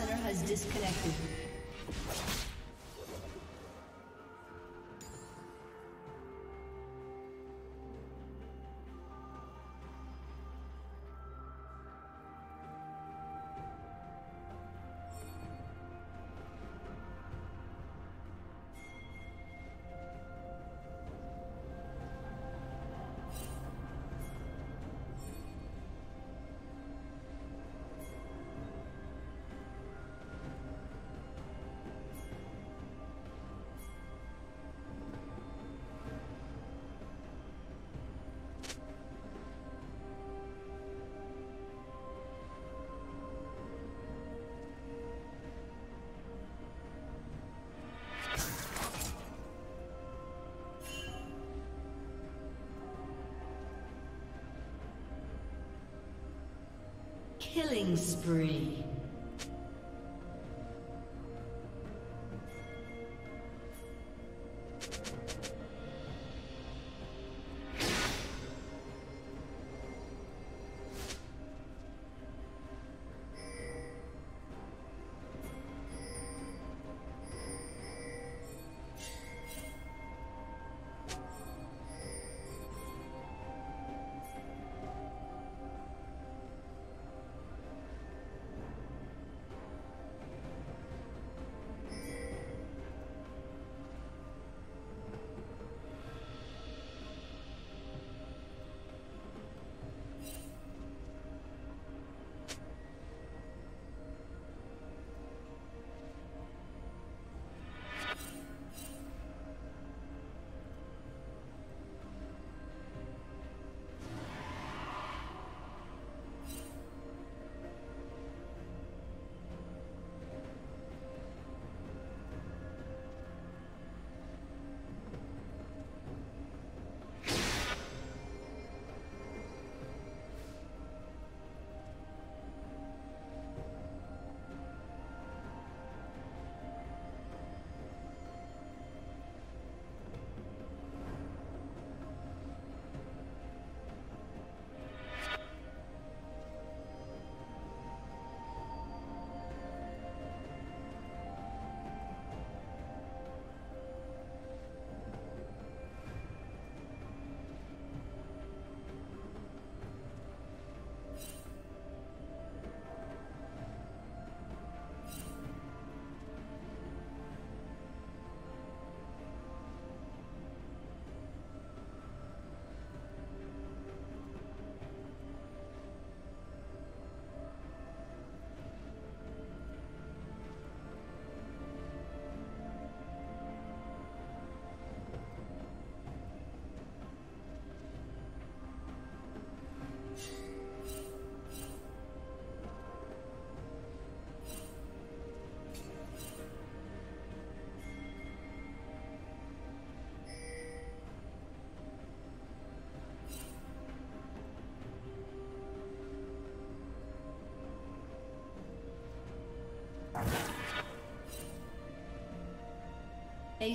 summoner has disconnected. Killing spree. A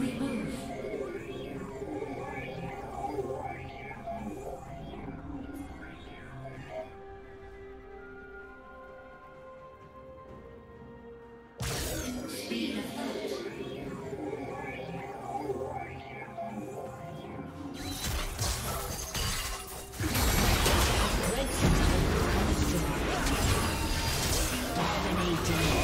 Remove. Speed of light. Red team has been dominated.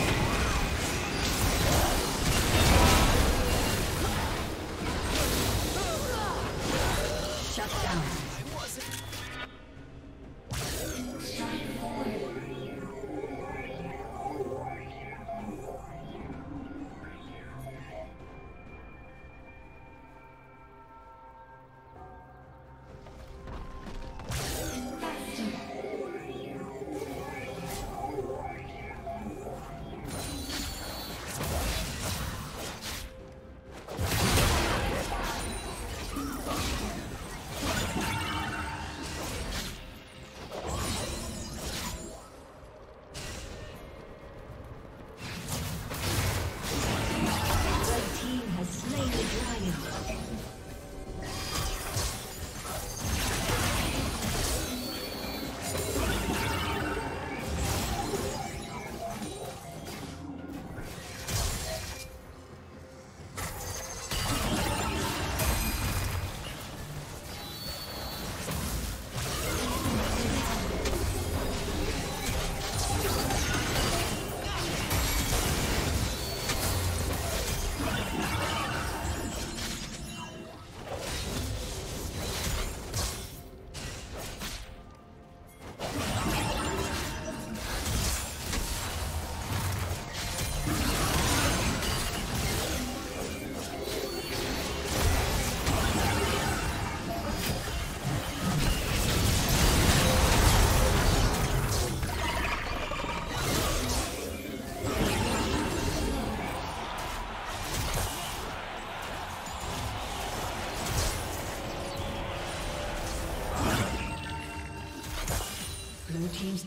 Blue team's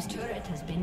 team's turret has been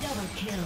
Double kill.